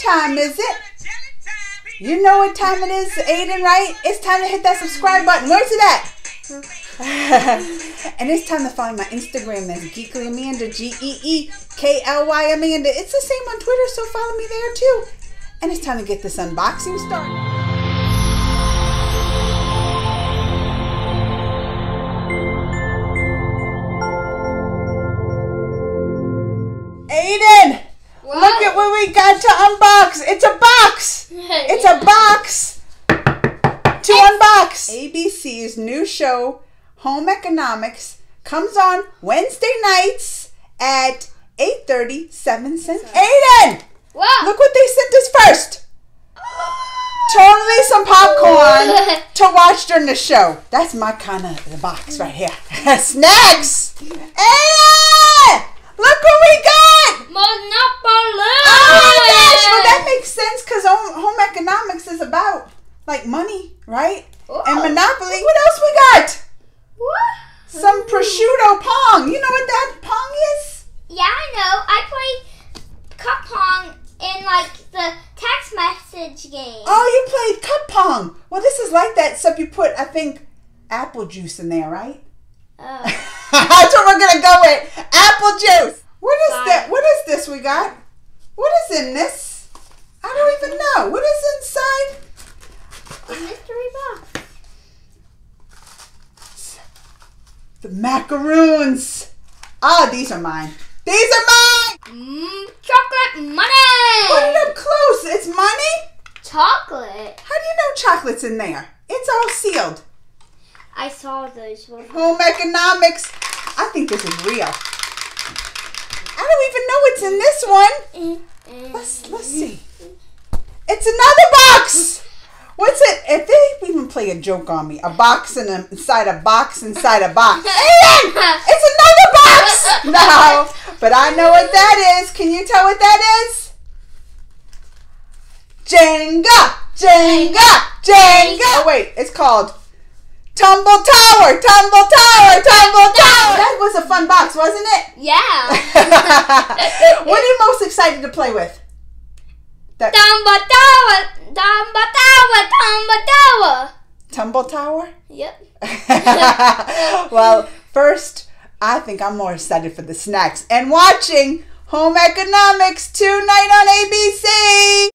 time is it? You know what time it is, Aiden, right? It's time to hit that subscribe button. Where's it at? And it's time to follow my Instagram as GeeklyAmanda, G-E-E-K-L-Y Amanda. It's the same on Twitter, so follow me there too. And it's time to get this unboxing started. Aiden, what? Look at what we got to unbox. It's a box. It's a box to unbox. ABC's new show, Home Economics, comes on Wednesday nights at 8:30, 7 cents. Aiden, wow. Look what they sent us first. Totally some popcorn to watch during the show. That's my kind of the box right here. Snacks. Aiden, look what we got! Monopoly! Oh my gosh! Well, that makes sense because Home Economics is about, like, money, right? Ooh. And Monopoly. What else we got? What? Some prosciutto pong. You know what that pong is? Yeah, I know. I play cup pong in, like, the text message game. Oh, you played cup pong. Well, this is like that, except you put, I think, apple juice in there, right? Oh. That's what we're gonna go with. Apple juice. What is that? What is this we got? What is in this? I don't even know. What is inside? The mystery box. The macaroons. Ah, oh, these are mine. These are mine. Chocolate money. Put it up close. It's money. Chocolate. How do you know chocolate's in there? It's all sealed. I saw those ones. Home Economics. I think this is real. I don't even know what's in this one. Let's see. It's another box. What's it? If they even play a joke on me, a box in a, inside a box inside a box. Aiden, it's another box. No, but I know what that is. Can you tell what that is? Jenga, Jenga, Jenga. Oh wait, it's called Tumble Tower, Tumble Tower, Tumble Tower. That was a fun box, wasn't it? Yeah. What are you most excited to play with? That Tumble Tower, Tumble Tower, Tumble Tower. Tumble Tower? Yep. Well, first, I think I'm more excited for the snacks and watching Home Economics tonight on ABC.